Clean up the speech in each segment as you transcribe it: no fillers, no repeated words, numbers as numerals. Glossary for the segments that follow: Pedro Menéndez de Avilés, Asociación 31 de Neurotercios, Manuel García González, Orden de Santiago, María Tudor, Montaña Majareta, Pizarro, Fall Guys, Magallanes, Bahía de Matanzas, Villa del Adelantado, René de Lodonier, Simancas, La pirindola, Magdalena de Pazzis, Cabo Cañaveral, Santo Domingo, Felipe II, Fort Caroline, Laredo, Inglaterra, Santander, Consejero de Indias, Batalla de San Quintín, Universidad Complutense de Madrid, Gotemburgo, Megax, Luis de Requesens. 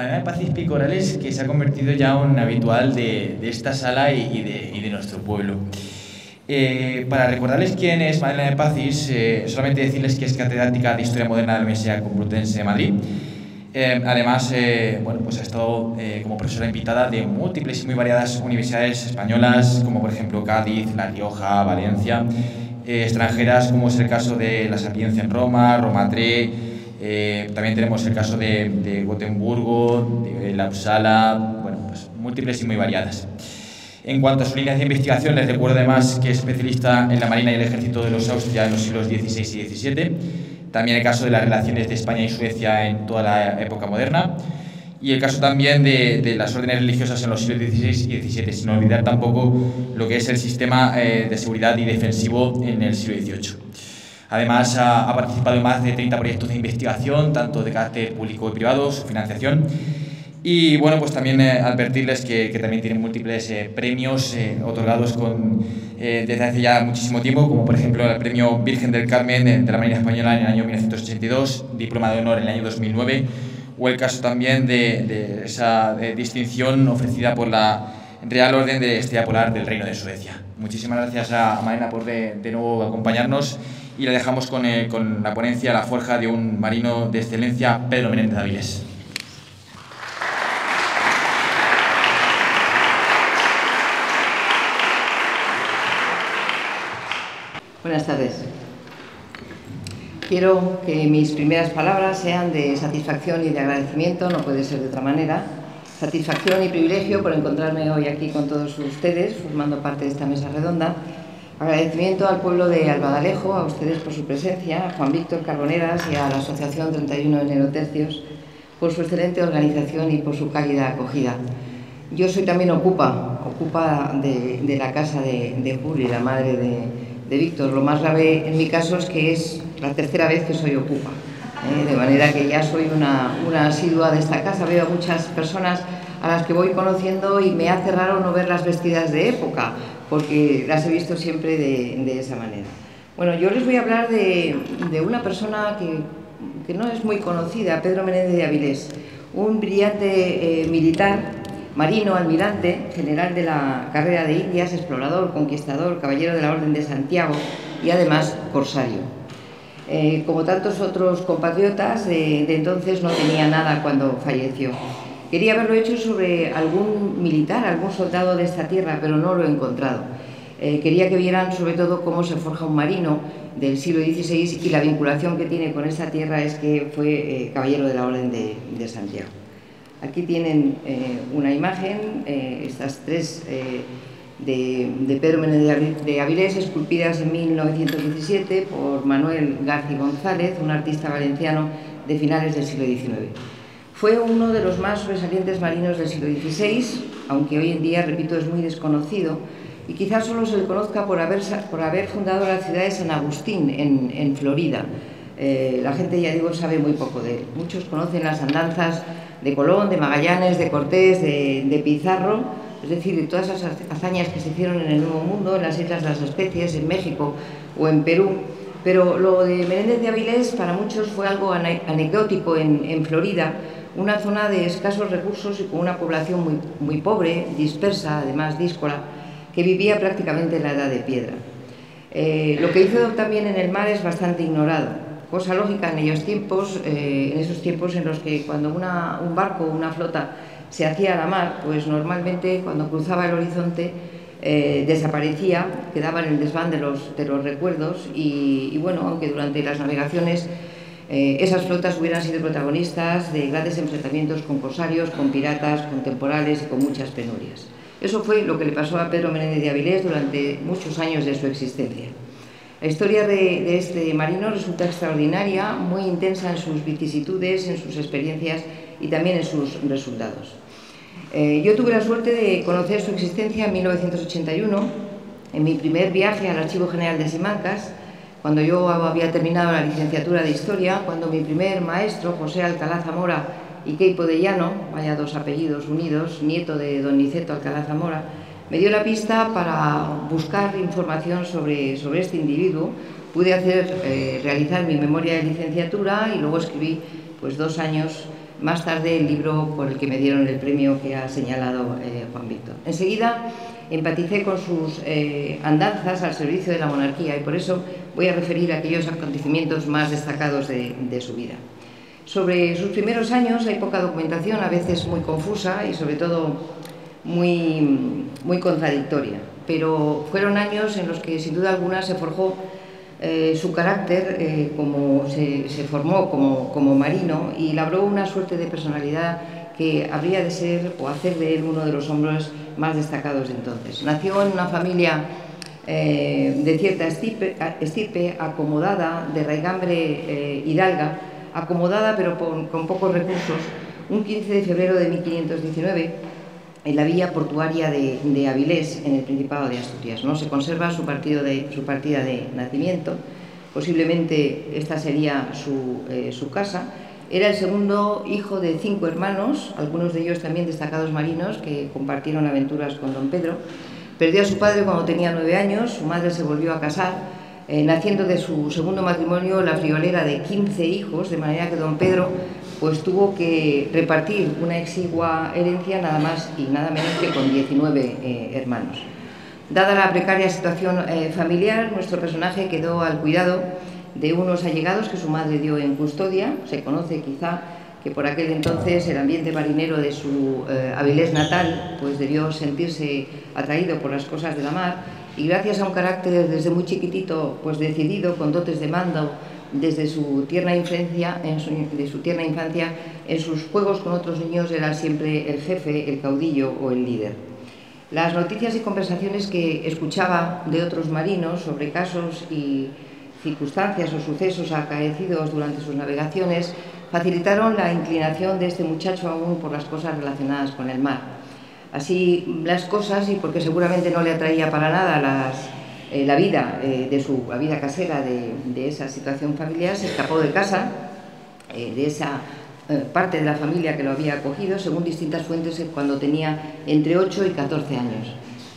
Magdalena de Pazzis Picorales, que se ha convertido ya en un habitual de esta sala y de nuestro pueblo. Para recordarles quién es Magdalena de Pazzis, solamente decirles que es catedrática de Historia Moderna de la Universidad Complutense de Madrid. Además, bueno, pues ha estado como profesora invitada de múltiples y muy variadas universidades españolas, como por ejemplo Cádiz, La Rioja, Valencia, extranjeras, como es el caso de la Sapienza en Roma, Roma III, también tenemos el caso de Gotemburgo, de la Upsala, bueno, pues múltiples y muy variadas. En cuanto a sus líneas de investigación, les recuerdo además que es especialista en la Marina y el Ejército de los Austria en los siglos XVI y XVII, también el caso de las relaciones de España y Suecia en toda la época moderna, y el caso también de las órdenes religiosas en los siglos XVI y XVII, sin olvidar tampoco lo que es el sistema de seguridad y defensivo en el siglo XVIII. Además, ha participado en más de 30 proyectos de investigación, tanto de carácter público y privado, su financiación. Y bueno, pues también advertirles que también tienen múltiples premios otorgados desde hace ya muchísimo tiempo, como por ejemplo el premio Virgen del Carmen de la Marina Española en el año 1982, Diploma de Honor en el año 2009, o el caso también de esa distinción ofrecida por la Real Orden de Estrella Polar del Reino de Suecia. Muchísimas gracias a Marina por de nuevo acompañarnos, y la dejamos con la ponencia La Forja de un Marino de Excelencia, Pedro Menéndez de Avilés. Buenas tardes. Quiero que mis primeras palabras sean de satisfacción y de agradecimiento, no puede ser de otra manera. Satisfacción y privilegio por encontrarme hoy aquí con todos ustedes, formando parte de esta mesa redonda. Agradecimiento al pueblo de Albaladejo, a ustedes por su presencia, a Juan Víctor Carboneras y a la Asociación 31 de Neurotercios por su excelente organización y por su cálida acogida. Yo soy también ocupa de la casa de Juli, la madre de Víctor. Lo más grave en mi caso es que es la tercera vez que soy ocupa, de manera que ya soy una asidua de esta casa. Veo a muchas personas a las que voy conociendo y me hace raro no verlas vestidas de época, porque las he visto siempre de esa manera. Bueno, yo les voy a hablar de una persona que no es muy conocida, Pedro Menéndez de Avilés, un brillante militar, marino, almirante, general de la Carrera de Indias, explorador, conquistador, caballero de la Orden de Santiago y además corsario. Como tantos otros compatriotas, de entonces no tenía nada cuando falleció. Quería haberlo hecho sobre algún militar, algún soldado de esta tierra, pero no lo he encontrado. Quería que vieran sobre todo cómo se forja un marino del siglo XVI, y la vinculación que tiene con esta tierra es que fue caballero de la Orden de Santiago. Aquí tienen una imagen, estas tres de Pedro Menéndez de Avilés, esculpidas en 1917 por Manuel García González, un artista valenciano de finales del siglo XIX. Fue uno de los más sobresalientes marinos del siglo XVI, aunque hoy en día, repito, es muy desconocido, y quizás solo se le conozca por haber fundado la ciudad de San Agustín, en Florida. La gente, ya digo, sabe muy poco de él. Muchos conocen las andanzas de Colón, de Magallanes, de Cortés, de Pizarro, es decir, de todas esas hazañas que se hicieron en el Nuevo Mundo, en las Islas de las Especies, en México o en Perú. Pero lo de Menéndez de Avilés para muchos fue algo anecdótico en Florida, una zona de escasos recursos y con una población muy pobre, dispersa, además díscola, que vivía prácticamente en la Edad de Piedra. Lo que hizo también en el mar es bastante ignorado. Cosa lógica en ellos tiempos, en esos tiempos en los que cuando un barco o una flota se hacía a la mar, pues normalmente cuando cruzaba el horizonte desaparecía, quedaba en el desván de los recuerdos, y bueno, aunque durante las navegaciones esas flotas hubieran sido protagonistas de grandes enfrentamientos con corsarios, con piratas, con temporales y con muchas penurias. Eso fue lo que le pasó a Pedro Menéndez de Avilés durante muchos años de su existencia. La historia de este marino resulta extraordinaria, muy intensa en sus vicisitudes, en sus experiencias y también en sus resultados. Yo tuve la suerte de conocer su existencia en 1981, en mi primer viaje al Archivo General de Simancas, cuando yo había terminado la licenciatura de Historia, cuando mi primer maestro, José Alcalá Zamora y Queipo de Llano, vaya dos apellidos unidos, nieto de don Niceto Alcalá Zamora, me dio la pista para buscar información sobre este individuo. Pude realizar mi memoria de licenciatura y luego escribí pues, 2 años más tarde el libro por el que me dieron el premio que ha señalado Juan Víctor. Enseguida empaticé con sus andanzas al servicio de la monarquía y por eso voy a referir aquellos acontecimientos más destacados de su vida. Sobre sus primeros años hay poca documentación, a veces muy confusa y sobre todo muy contradictoria, pero fueron años en los que sin duda alguna se forjó su carácter, se formó como marino y labró una suerte de personalidad que habría de ser o hacer de él uno de los hombres más destacados de entonces. Nació en una familia de cierta estirpe acomodada, de raigambre hidalga, acomodada pero con pocos recursos, un 15 de febrero de 1519 en la villa portuaria de Avilés, en el Principado de Asturias, ¿no? Se conserva su partida de nacimiento, posiblemente esta sería su casa. Era el segundo hijo de 5 hermanos, algunos de ellos también destacados marinos que compartieron aventuras con don Pedro. Perdió a su padre cuando tenía 9 años, su madre se volvió a casar, naciendo de su segundo matrimonio la friolera de 15 hijos, de manera que don Pedro pues tuvo que repartir una exigua herencia nada más y nada menos que con 19 hermanos. Dada la precaria situación familiar, nuestro personaje quedó al cuidado de unos allegados que su madre dio en custodia. Se conoce quizá que por aquel entonces el ambiente marinero de su Avilés natal pues debió sentirse atraído por las cosas de la mar y gracias a un carácter desde muy chiquitito pues decidido, con dotes de mando desde su tierna infancia, en sus juegos con otros niños era siempre el jefe, el caudillo o el líder. Las noticias y conversaciones que escuchaba de otros marinos sobre casos y circunstancias o sucesos acaecidos durante sus navegaciones facilitaron la inclinación de este muchacho aún por las cosas relacionadas con el mar. Así las cosas, y porque seguramente no le atraía para nada la vida casera de esa situación familiar, se escapó de casa, de esa parte de la familia que lo había acogido, según distintas fuentes, cuando tenía entre 8 y 14 años.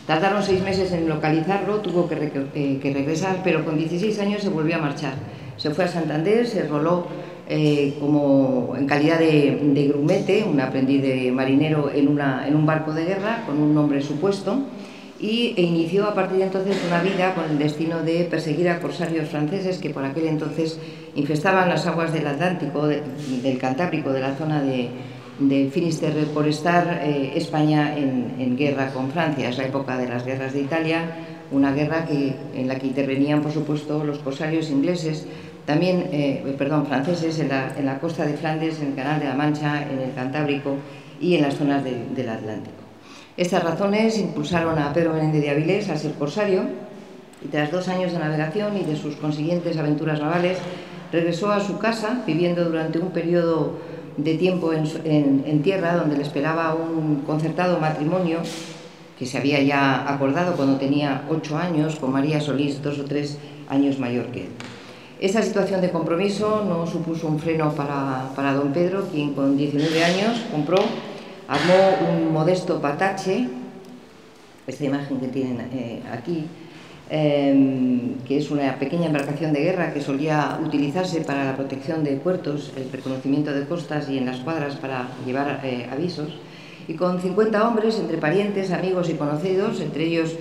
Tardaron 6 meses en localizarlo, tuvo que regresar, pero con 16 años se volvió a marchar. Se fue a Santander, se enroló en calidad de grumete, un aprendiz de marinero en un barco de guerra con un nombre supuesto, e inició a partir de entonces una vida con el destino de perseguir a corsarios franceses que por aquel entonces infestaban las aguas del Atlántico, del Cantábrico, de la zona de Finisterre, por estar España en guerra con Francia. Es la época de las guerras de Italia, una guerra en la que intervenían, por supuesto, los corsarios ingleses, también, franceses, en la costa de Flandes, en el Canal de la Mancha, en el Cantábrico y en las zonas del Atlántico. Estas razones impulsaron a Pedro Menéndez de Avilés a ser corsario y tras 2 años de navegación y de sus consiguientes aventuras navales regresó a su casa, viviendo durante un periodo de tiempo en tierra, donde le esperaba un concertado matrimonio que se había ya acordado cuando tenía 8 años con María Solís, 2 o 3 años mayor que él. Esa situación de compromiso no supuso un freno para don Pedro, quien con 19 años armó un modesto patache, esta imagen que tienen aquí, que es una pequeña embarcación de guerra que solía utilizarse para la protección de puertos, el reconocimiento de costas y en las cuadras para llevar avisos, y con 50 hombres, entre parientes, amigos y conocidos, entre ellos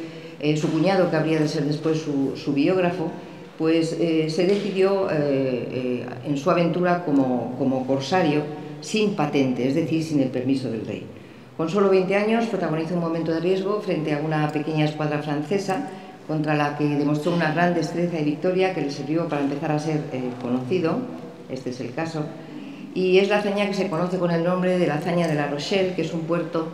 su cuñado, que habría de ser después su biógrafo, pues se decidió en su aventura como corsario, sin patente, es decir, sin el permiso del rey. Con solo 20 años protagonizó un momento de riesgo frente a una pequeña escuadra francesa contra la que demostró una gran destreza y victoria que le sirvió para empezar a ser conocido, este es el caso, y es la hazaña que se conoce con el nombre de la hazaña de La Rochelle, que es un puerto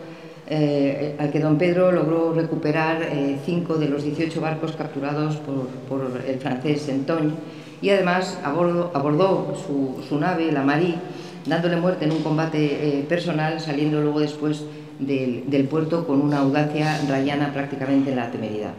al que don Pedro logró recuperar 5 de los 18 barcos capturados por el francés Saint-Ton, y además abordó su nave, la Marie, dándole muerte en un combate personal, saliendo luego después del puerto con una audacia rayana prácticamente en la temeridad.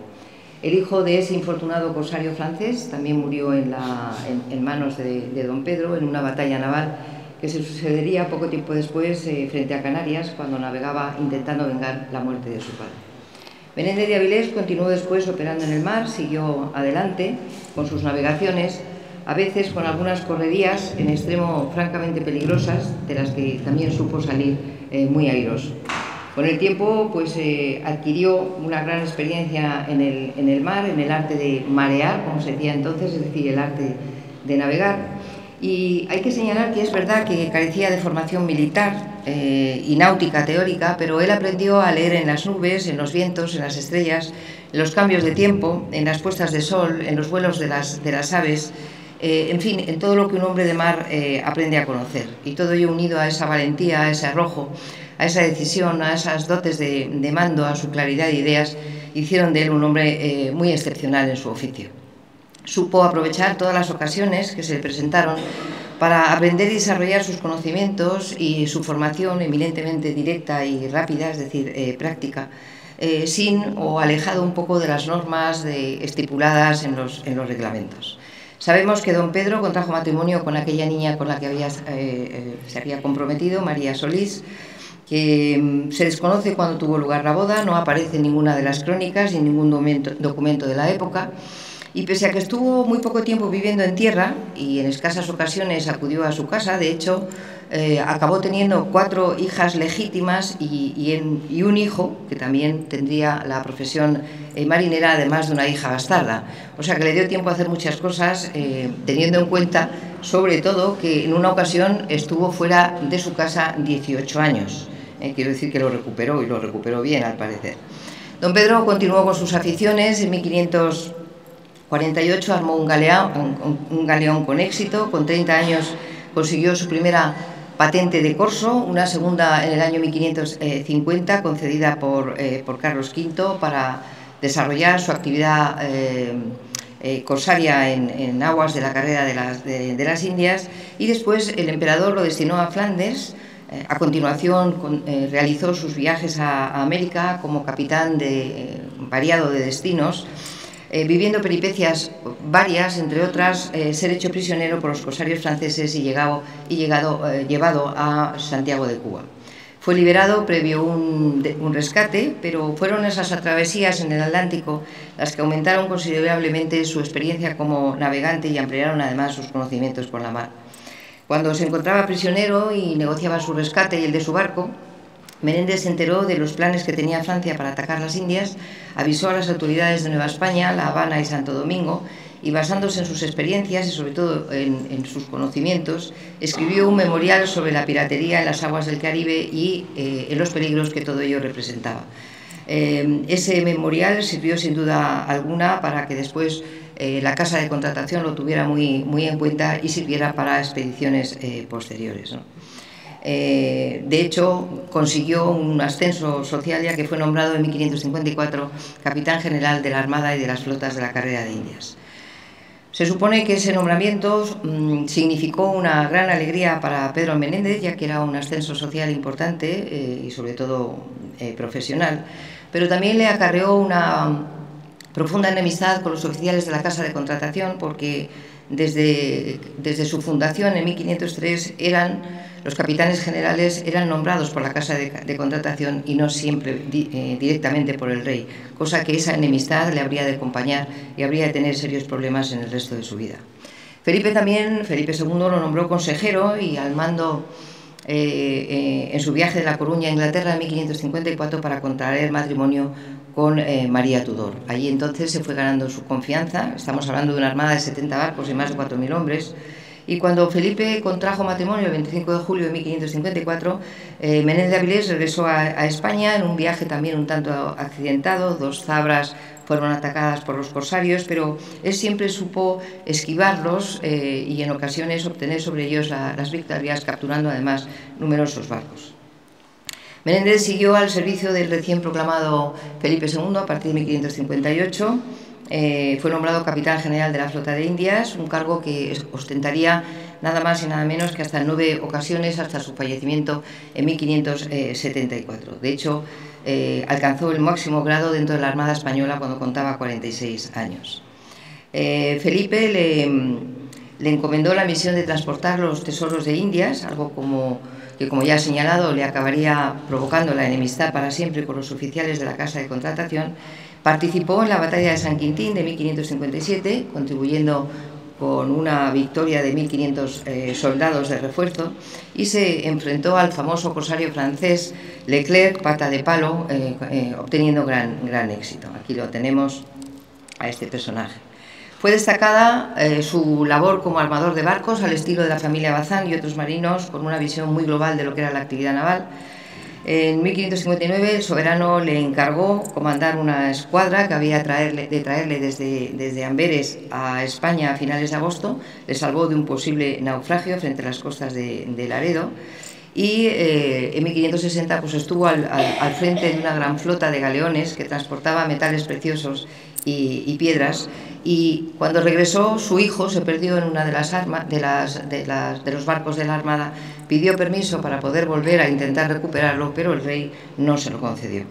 El hijo de ese infortunado corsario francés también murió en manos de don Pedro en una batalla naval que se sucedería poco tiempo después frente a Canarias, cuando navegaba intentando vengar la muerte de su padre. Menéndez de Avilés continuó después operando en el mar, siguió adelante con sus navegaciones a veces con algunas correrías en extremo francamente peligrosas, de las que también supo salir muy airoso. Con el tiempo pues adquirió una gran experiencia en el mar, en el arte de marear, como se decía entonces, es decir, el arte de navegar. Y hay que señalar que es verdad que carecía de formación militar y náutica teórica, pero él aprendió a leer en las nubes, en los vientos, en las estrellas, en los cambios de tiempo, en las puestas de sol, en los vuelos de las aves, en fin, en todo lo que un hombre de mar aprende a conocer. Y todo ello unido a esa valentía, a ese arrojo, a esa decisión, a esas dotes de mando, a su claridad de ideas, hicieron de él un hombre muy excepcional en su oficio. Supo aprovechar todas las ocasiones que se le presentaron para aprender y desarrollar sus conocimientos y su formación eminentemente directa y rápida, es decir, práctica, sin o alejado un poco de las normas estipuladas en los reglamentos. Sabemos que don Pedro contrajo matrimonio con aquella niña con la que se había comprometido, María Solís, que se desconoce cuándo tuvo lugar la boda, no aparece en ninguna de las crónicas ni en ningún documento de la época. Y pese a que estuvo muy poco tiempo viviendo en tierra y en escasas ocasiones acudió a su casa, de hecho, acabó teniendo 4 hijas legítimas y un hijo que también tendría la profesión marinera, además de una hija bastarda. O sea que le dio tiempo a hacer muchas cosas, teniendo en cuenta, sobre todo, que en una ocasión estuvo fuera de su casa 18 años. Quiero decir que lo recuperó, y lo recuperó bien, al parecer. Don Pedro continuó con sus aficiones. En 1548 armó un galeón con éxito. Con 30 años consiguió su primera patente de corso, una segunda en el año 1550 concedida por Carlos V para desarrollar su actividad corsaria en aguas de la Carrera de las Indias, y después el emperador lo destinó a Flandes. A continuación realizó sus viajes a América como capitán variado de destinos, viviendo peripecias varias, entre otras, ser hecho prisionero por los corsarios franceses y llevado a Santiago de Cuba. Fue liberado previo un rescate, pero fueron esas travesías en el Atlántico las que aumentaron considerablemente su experiencia como navegante y ampliaron además sus conocimientos por la mar. Cuando se encontraba prisionero y negociaba su rescate y el de su barco, Menéndez se enteró de los planes que tenía Francia para atacar las Indias, avisó a las autoridades de Nueva España, La Habana y Santo Domingo, y basándose en sus experiencias y sobre todo en sus conocimientos, escribió un memorial sobre la piratería en las aguas del Caribe y en los peligros que todo ello representaba. Ese memorial sirvió sin duda alguna para que después la Casa de Contratación lo tuviera muy en cuenta y sirviera para expediciones posteriores, ¿no? De hecho, consiguió un ascenso social, ya que fue nombrado en 1554 capitán general de la Armada y de las flotas de la Carrera de Indias. Se supone que ese nombramiento significó una gran alegría para Pedro Menéndez, ya que era un ascenso social importante y sobre todo profesional, pero también le acarreó una profunda enemistad con los oficiales de la Casa de Contratación, porque desde su fundación en 1503 los capitanes generales eran nombrados por la Casa de Contratación y no siempre directamente por el rey, cosa que esa enemistad le habría de acompañar y habría de tener serios problemas en el resto de su vida. Felipe II lo nombró consejero y al mando en su viaje de La Coruña a Inglaterra en 1554 para contraer matrimonio con María Tudor. Allí entonces se fue ganando su confianza. Estamos hablando de una armada de 70 barcos y más de 4.000 hombres. Y cuando Felipe contrajo matrimonio el 25 de julio de 1554, Menéndez de Avilés regresó a España en un viaje también un tanto accidentado. 2 zabras fueron atacadas por los corsarios, pero él siempre supo esquivarlos y en ocasiones obtener sobre ellos las victorias, capturando además numerosos barcos. Menéndez siguió al servicio del recién proclamado Felipe II a partir de 1558. Fue nombrado capitán general de la Flota de Indias, un cargo que ostentaría nada más y nada menos que hasta 9 ocasiones, hasta su fallecimiento en 1574. De hecho, alcanzó el máximo grado dentro de la Armada Española cuando contaba 46 años. Felipe le encomendó la misión de transportar los tesoros de Indias, algo que como ya he señalado le acabaría provocando la enemistad para siempre con los oficiales de la Casa de Contratación. Participó en la batalla de San Quintín de 1557, contribuyendo con una victoria de 1.500 soldados de refuerzo, y se enfrentó al famoso corsario francés Leclerc, pata de palo, obteniendo gran éxito. Aquí lo tenemos a este personaje. Fue destacada su labor como armador de barcos, al estilo de la familia Bazán y otros marinos, con una visión muy global de lo que era la actividad naval. En 1559 el soberano le encargó comandar una escuadra que había de traerle desde Amberes a España a finales de agosto. Le salvó de un posible naufragio frente a las costas de Laredo, y en 1560 pues, estuvo al frente de una gran flota de galeones que transportaba metales preciosos y piedras, y cuando regresó su hijo se perdió en una de las de los barcos de la Armada. Pidió permiso para poder volver a intentar recuperarlo, pero el rey no se lo concedió.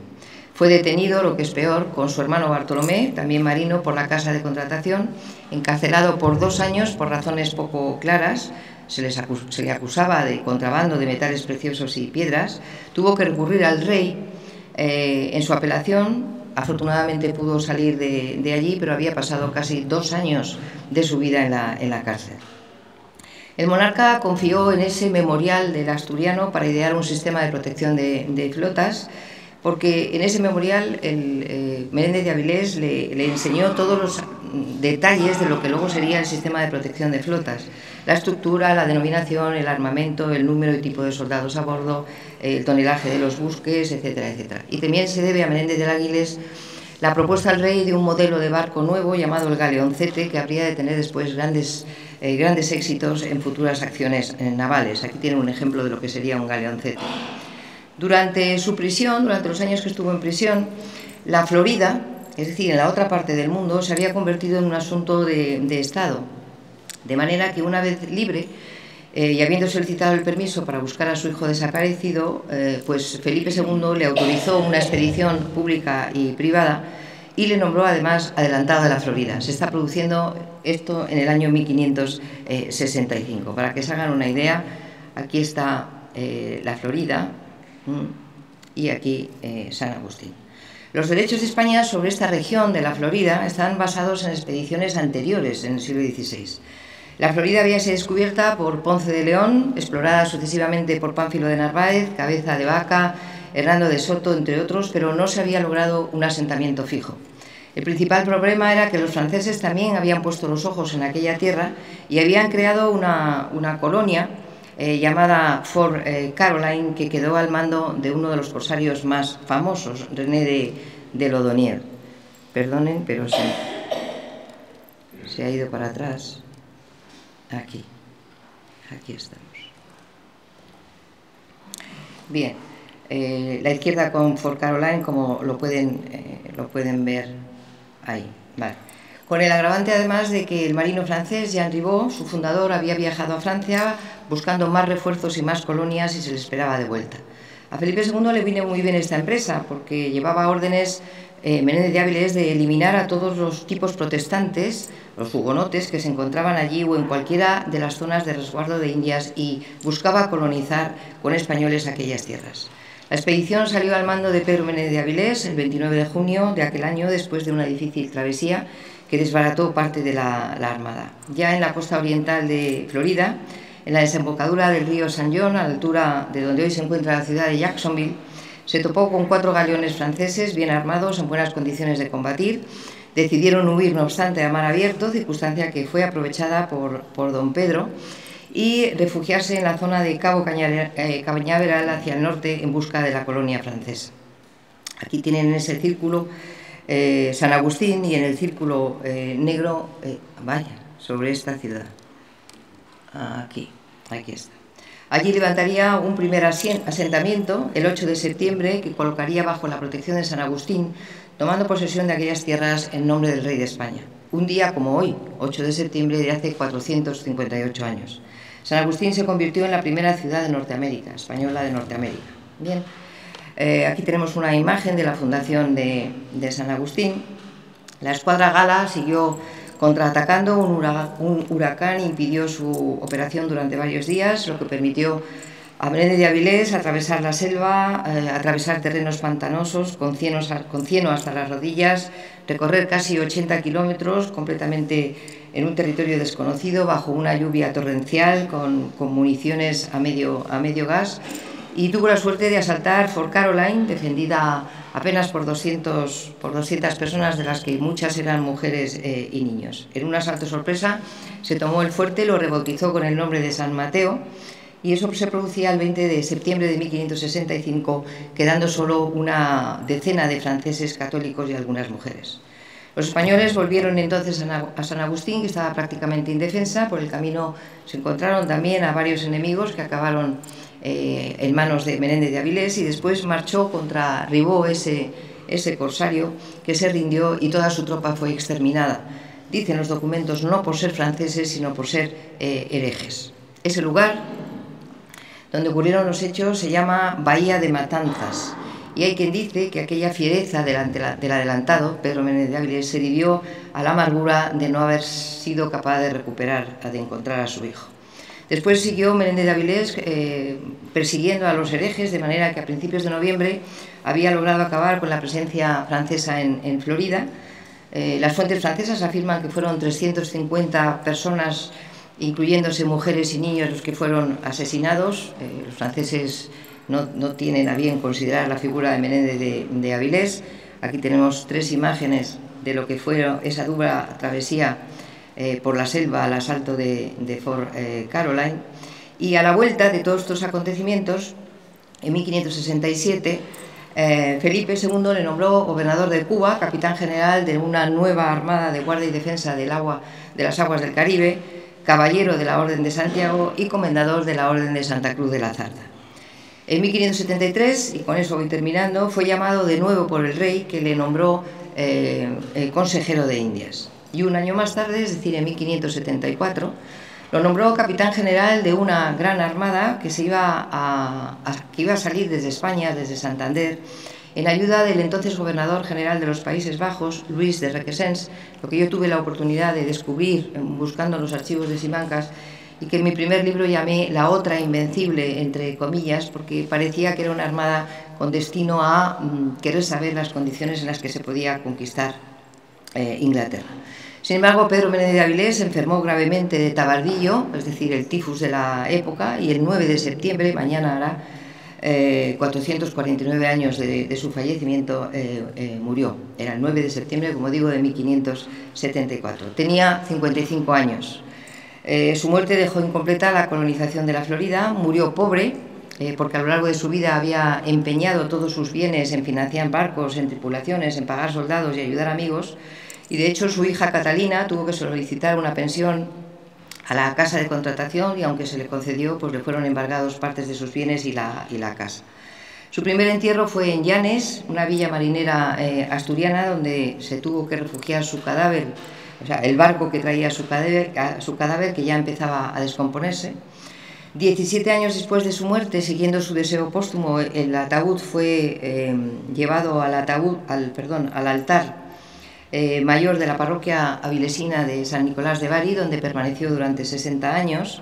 Fue detenido, lo que es peor, con su hermano Bartolomé, también marino, por la Casa de Contratación, encarcelado por 2 años por razones poco claras. Se le acusaba de contrabando de metales preciosos y piedras. Tuvo que recurrir al rey en su apelación. Afortunadamente pudo salir de allí, pero había pasado casi 2 años de su vida en la cárcel. El monarca confió en ese memorial del asturiano para idear un sistema de protección de flotas, porque en ese memorial Menéndez de Avilés le enseñó todos los detalles de lo que luego sería el sistema de protección de flotas: la estructura, la denominación, el armamento, el número y tipo de soldados a bordo, el tonelaje de los buques, etcétera, etcétera. Y también se debe a Menéndez de Avilés la propuesta al rey de un modelo de barco nuevo llamado el Galeoncete, que habría de tener después grandes éxitos en futuras acciones navales. Aquí tiene un ejemplo de lo que sería un Galeoncete. Durante su prisión, durante los años que estuvo en prisión, la Florida, es decir, en la otra parte del mundo, se había convertido en un asunto de Estado. De manera que una vez libre y habiendo solicitado el permiso para buscar a su hijo desaparecido, pues Felipe II le autorizó una expedición pública y privada y le nombró además adelantado de la Florida. Se está produciendo esto en el año 1565. Para que se hagan una idea, aquí está la Florida y aquí San Agustín. Los derechos de España sobre esta región de la Florida están basados en expediciones anteriores en el siglo XVI. La Florida había sido descubierta por Ponce de León, explorada sucesivamente por Pánfilo de Narváez, Cabeza de Vaca, Hernando de Soto, entre otros, pero no se había logrado un asentamiento fijo. El principal problema era que los franceses también habían puesto los ojos en aquella tierra y habían creado una colonia llamada Fort Caroline, que quedó al mando de uno de los corsarios más famosos, René de Lodonier. Perdonen, pero se ha ido para atrás. Aquí estamos. Bien, la izquierda con Fort Caroline, como lo pueden ver ahí. Vale. Con el agravante además de que el marino francés Jean Ribot, su fundador, había viajado a Francia buscando más refuerzos y más colonias y se le esperaba de vuelta. A Felipe II le vino muy bien esta empresa porque llevaba órdenes Menéndez de Avilés de eliminar a todos los tipos protestantes, los hugonotes, que se encontraban allí o en cualquiera de las zonas de resguardo de Indias, y buscaba colonizar con españoles aquellas tierras. La expedición salió al mando de Pedro Menéndez de Avilés el 29 de junio de aquel año, después de una difícil travesía que desbarató parte de la Armada. Ya en la costa oriental de Florida, en la desembocadura del río San John, a la altura de donde hoy se encuentra la ciudad de Jacksonville, se topó con 4 galeones franceses bien armados, en buenas condiciones de combatir. Decidieron huir, no obstante, a mar abierto, circunstancia que fue aprovechada por don Pedro, y refugiarse en la zona de Cabo Cañaveral hacia el norte en busca de la colonia francesa. Aquí tienen en ese círculo San Agustín y en el círculo negro, sobre esta ciudad. Aquí está. Allí levantaría un primer asentamiento el 8 de septiembre que colocaría bajo la protección de San Agustín, tomando posesión de aquellas tierras en nombre del rey de España. Un día como hoy, 8 de septiembre de hace 458 años. San Agustín se convirtió en la primera ciudad de Norteamérica, española de Norteamérica. Bien. Aquí tenemos una imagen de la fundación de San Agustín. La escuadra gala siguió contraatacando, un huracán impidió su operación durante varios días, lo que permitió A Menéndez de Avilés, atravesar la selva, atravesar terrenos pantanosos con cieno hasta las rodillas, recorrer casi 80 kilómetros completamente en un territorio desconocido, bajo una lluvia torrencial, con municiones a medio gas, y tuvo la suerte de asaltar Fort Caroline, defendida apenas por 200 personas, de las que muchas eran mujeres y niños. En un asalto sorpresa se tomó el fuerte, lo rebautizó con el nombre de San Mateo, y eso se producía el 20 de septiembre de 1565, quedando solo una decena de franceses católicos y algunas mujeres. Los españoles volvieron entonces a San Agustín, que estaba prácticamente indefensa. Por el camino se encontraron también a varios enemigos que acabaron en manos de Menéndez de Avilés, y después marchó contra Ribó, ese corsario, que se rindió y toda su tropa fue exterminada. Dicen los documentos, no por ser franceses, sino por ser herejes. Ese lugar donde ocurrieron los hechos se llama Bahía de Matanzas, y hay quien dice que aquella fiereza del adelantado, Pedro Menéndez de Avilés, se debió a la amargura de no haber sido capaz de encontrar a su hijo. Después siguió Menéndez de Avilés persiguiendo a los herejes, de manera que a principios de noviembre había logrado acabar con la presencia francesa en Florida. Las fuentes francesas afirman que fueron 350 personas, incluyéndose mujeres y niños, los que fueron asesinados. Los franceses no tienen a bien considerar la figura de Menéndez de Avilés. Aquí tenemos tres imágenes de lo que fue esa dura travesía por la selva al asalto de Fort Caroline. Y a la vuelta de todos estos acontecimientos, en 1567, Felipe II le nombró gobernador de Cuba, capitán general de una nueva armada de guardia y defensa de las aguas del Caribe, caballero de la Orden de Santiago y comendador de la Orden de Santa Cruz de la Zarda. En 1573, y con eso voy terminando, fue llamado de nuevo por el rey, que le nombró consejero de Indias. Y un año más tarde, es decir, en 1574, lo nombró capitán general de una gran armada que iba a salir desde España, desde Santander, en ayuda del entonces gobernador general de los Países Bajos, Luis de Requesens, lo que yo tuve la oportunidad de descubrir buscando los archivos de Simancas, y que en mi primer libro llamé la otra invencible, entre comillas, porque parecía que era una armada con destino a querer saber las condiciones en las que se podía conquistar Inglaterra. Sin embargo, Pedro Menéndez de Avilés se enfermó gravemente de tabardillo, es decir, el tifus de la época, y el 9 de septiembre, mañana hará 449 años de su fallecimiento, murió. Era el 9 de septiembre, como digo, de 1574. Tenía 55 años. Su muerte dejó incompleta la colonización de la Florida. Murió pobre, porque a lo largo de su vida había empeñado todos sus bienes en financiar barcos, en tripulaciones, en pagar soldados y ayudar amigos, y de hecho su hija Catalina tuvo que solicitar una pensión a la Casa de Contratación, y aunque se le concedió, pues le fueron embargados partes de sus bienes y la casa. Su primer entierro fue en Llanes, una villa marinera asturiana, donde se tuvo que refugiar su cadáver. O sea, el barco que traía su cadáver, que ya empezaba a descomponerse. 17 años después de su muerte, siguiendo su deseo póstumo, el ataúd fue llevado al altar mayor de la parroquia avilesina de San Nicolás de Bari, donde permaneció durante 60 años,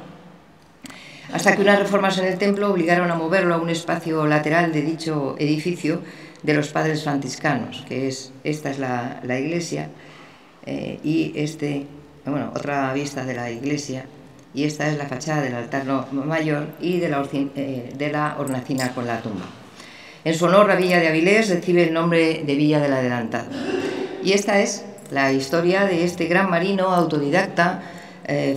hasta que unas reformas en el templo obligaron a moverlo a un espacio lateral de dicho edificio de los padres franciscanos, que es, esta es la iglesia. Y otra vista de la iglesia, y esta es la fachada del altar mayor y de la hornacina con la tumba. En su honor, la villa de Avilés recibe el nombre de Villa del Adelantado. Y esta es la historia de este gran marino autodidacta,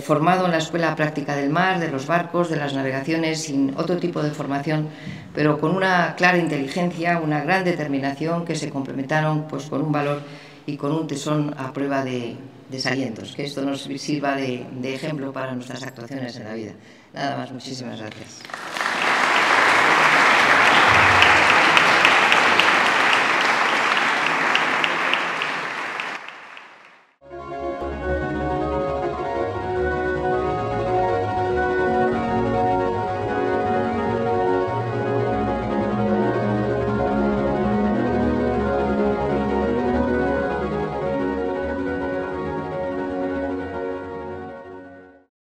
formado en la escuela práctica del mar, de los barcos, de las navegaciones, sin otro tipo de formación, pero con una clara inteligencia, una gran determinación, que se complementaron pues con un valor y con un tesón a prueba de desalientos. Que esto nos sirva de ejemplo para nuestras actuaciones en la vida. Nada más, muchísimas gracias.